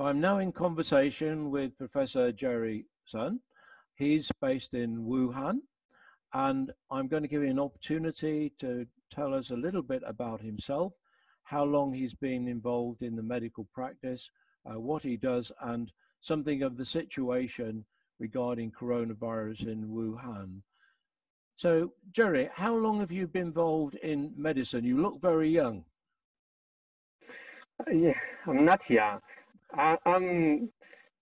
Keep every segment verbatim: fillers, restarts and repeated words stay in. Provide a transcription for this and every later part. I'm now in conversation with Professor Jerry Sun. He's based in Wuhan, and I'm going to give you an opportunity to tell us a little bit about himself, how long he's been involved in the medical practice, uh, what he does, and something of the situation regarding coronavirus in Wuhan. So, Jerry, how long have you been involved in medicine? You look very young. Yeah, I'm not young. I, I'm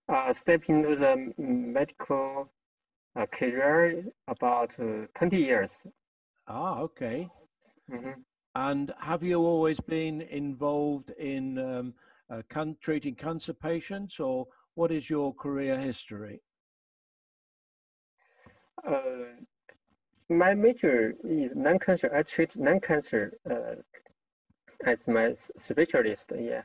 uh, stepping into the medical uh, career about uh, twenty years. Ah, okay. Mm-hmm. And have you always been involved in um, uh, can treating cancer patients, or what is your career history? Uh, my major is non-cancer. I treat non-cancer uh, as my specialist, yeah.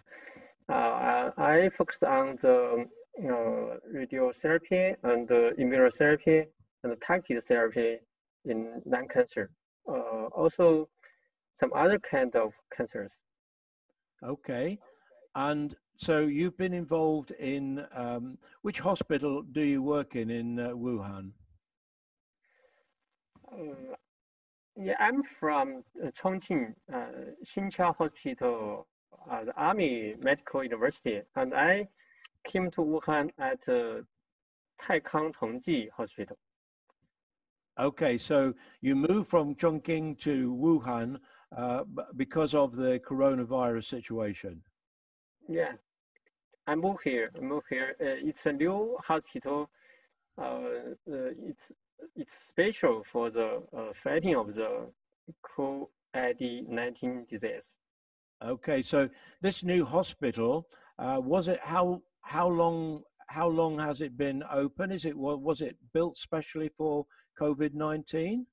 Uh, I focus on the you know, radiotherapy and the immunotherapy and the targeted therapy in non-cancer. Uh, also, some other kind of cancers. Okay, and so you've been involved in um, which hospital do you work in in uh, Wuhan? Uh, yeah, I'm from uh, Chongqing, uh, Xinqiao Hospital. Uh, the Army Medical University, and I came to Wuhan at uh, Taikang Tongji Hospital. Okay, so you moved from Chongqing to Wuhan uh, because of the coronavirus situation. Yeah, I moved here. I moved here. Uh, it's a new hospital. Uh, uh, it's it's special for the uh, fighting of the COVID nineteen disease. Okay, so this new hospital, uh, was it how how long how long has it been open? Is it was it built specially for COVID nineteen?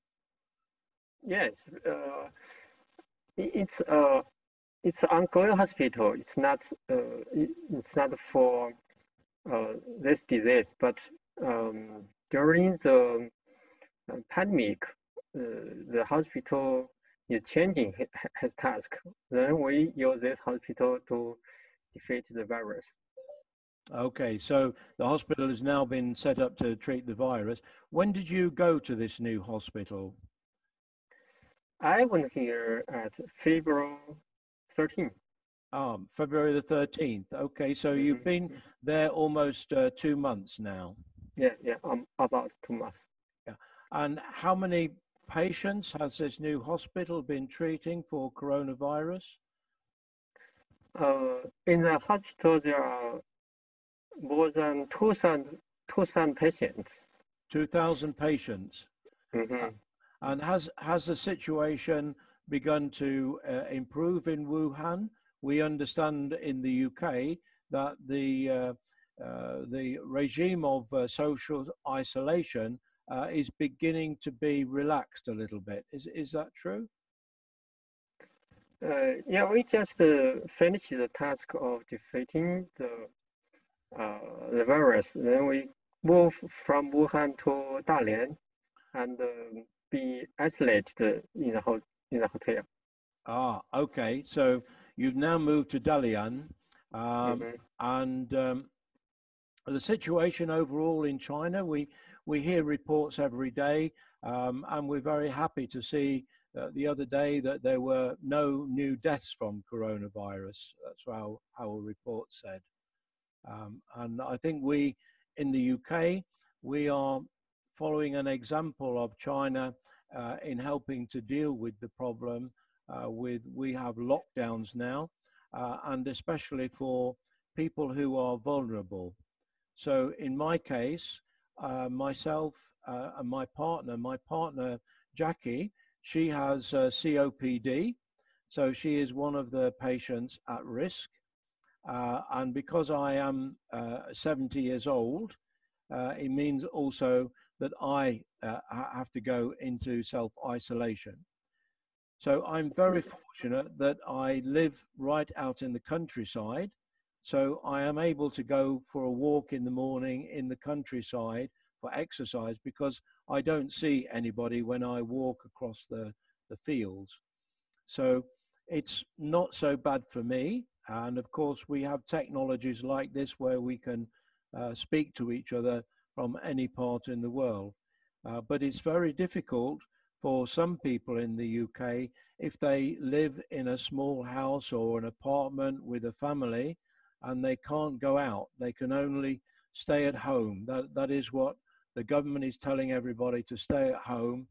Yes, uh, it's uh, it's an ongoing hospital. It's not uh, it's not for uh, this disease, but um, during the pandemic, uh, the hospital is changing his task. Then we use this hospital to defeat the virus. Okay, so the hospital has now been set up to treat the virus. When did you go to this new hospital? I went here at February thirteenth. Um, February the thirteenth. Okay, so mm-hmm. you've been there almost uh, two months now. Yeah, yeah, um, about two months. Yeah, and how many patients has this new hospital been treating for coronavirus? Uh, in the hospital, there are more than two thousand patients. two thousand patients. Mm-hmm. And has, has the situation begun to uh, improve in Wuhan? We understand in the U K that the, uh, uh, the regime of uh, social isolation Uh, is beginning to be relaxed a little bit. Is is that true? Uh, yeah, we just uh, finished the task of defeating the uh, the virus. Then we move from Wuhan to Dalian, and uh, be isolated in the ho in the hotel. Ah, okay. So you've now moved to Dalian, um, mm-hmm. and um, the situation overall in China, we. We hear reports every day, um, and we're very happy to see uh, the other day that there were no new deaths from coronavirus. That's how our report said. Um, and I think we, in the U K, we are following an example of China uh, in helping to deal with the problem. Uh, with we have lockdowns now, uh, and especially for people who are vulnerable. So in my case, Uh, myself uh, and my partner, my partner Jackie, she has uh, C O P D, so she is one of the patients at risk. Uh, and because I am uh, seventy years old, uh, it means also that I uh, have to go into self-isolation. So I'm very fortunate that I live right out in the countryside. So I am able to go for a walk in the morning in the countryside for exercise because I don't see anybody when I walk across the, the fields. So it's not so bad for me, And of course, we have technologies like this where we can uh, speak to each other from any part in the world. Uh, but it's very difficult for some people in the U K if they live in a small house or an apartment with a family and they can't go out. They can only stay at home. That, that is what the government is telling everybody, to stay at home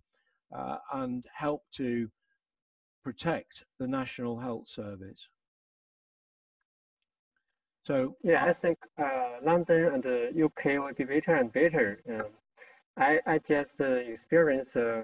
uh, and help to protect the National Health Service. So yeah, I think uh, London and the U K will be better and better. Um, I, I just uh, experienced uh,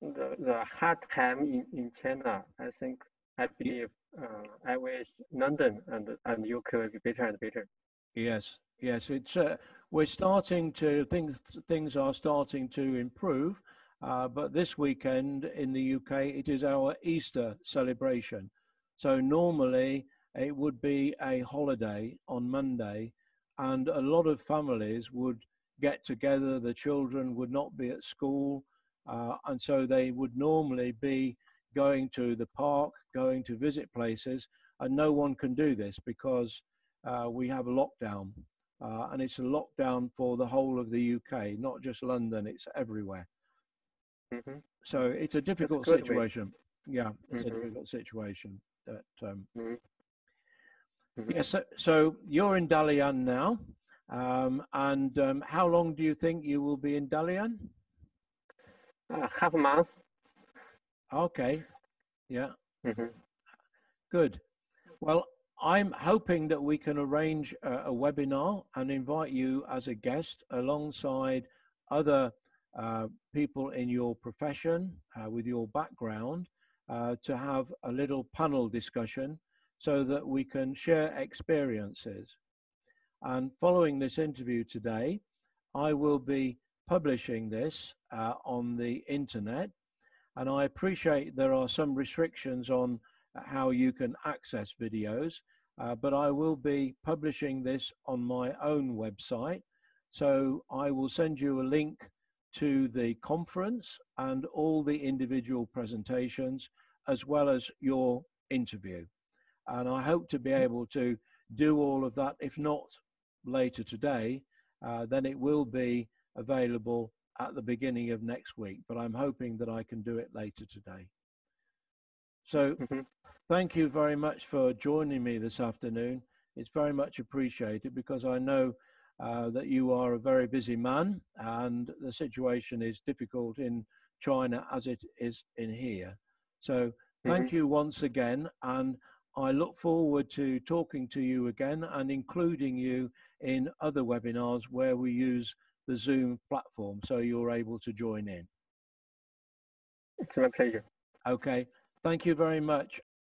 the, the hard time in, in China. I think, I believe, uh, I wish London and, and U K will be better and better. Yes, yes, it's, uh, we're starting to, things, things are starting to improve. Uh, but this weekend in the U K, it is our Easter celebration. So normally it would be a holiday on Monday, and a lot of families would get together. The children would not be at school, uh, and so they would normally be going to the park, going to visit places, and no one can do this because uh, we have a lockdown, uh, and it's a lockdown for the whole of the U K, not just London, it's everywhere. Mm-hmm. So it's a difficult situation. Way. Yeah, it's mm-hmm. a difficult situation. That, um, mm-hmm. Mm-hmm. Yes. Yeah, so, so you're in Dalian now, um, and um, how long do you think you will be in Dalian? Uh, half a month. Okay. Yeah. Mm-hmm. Good. Well, I'm hoping that we can arrange a, a webinar and invite you as a guest alongside other Uh, people in your profession uh, with your background uh, to have a little panel discussion so that we can share experiences. And following this interview today, I will be publishing this uh, on the internet, and I appreciate there are some restrictions on how you can access videos, uh, but I will be publishing this on my own website. So I will send you a link to the conference and all the individual presentations, as well as your interview. And I hope to be able to do all of that. If not later today, uh, then it will be available at the beginning of next week, but I'm hoping that I can do it later today. So mm-hmm. thank you very much for joining me this afternoon. It's very much appreciated, because I know Uh, that you are a very busy man, and the situation is difficult in China as it is in here. So thank mm-hmm. you once again, and I look forward to talking to you again and including you in other webinars where we use the Zoom platform so you're able to join in. It's my pleasure. Okay, thank you very much.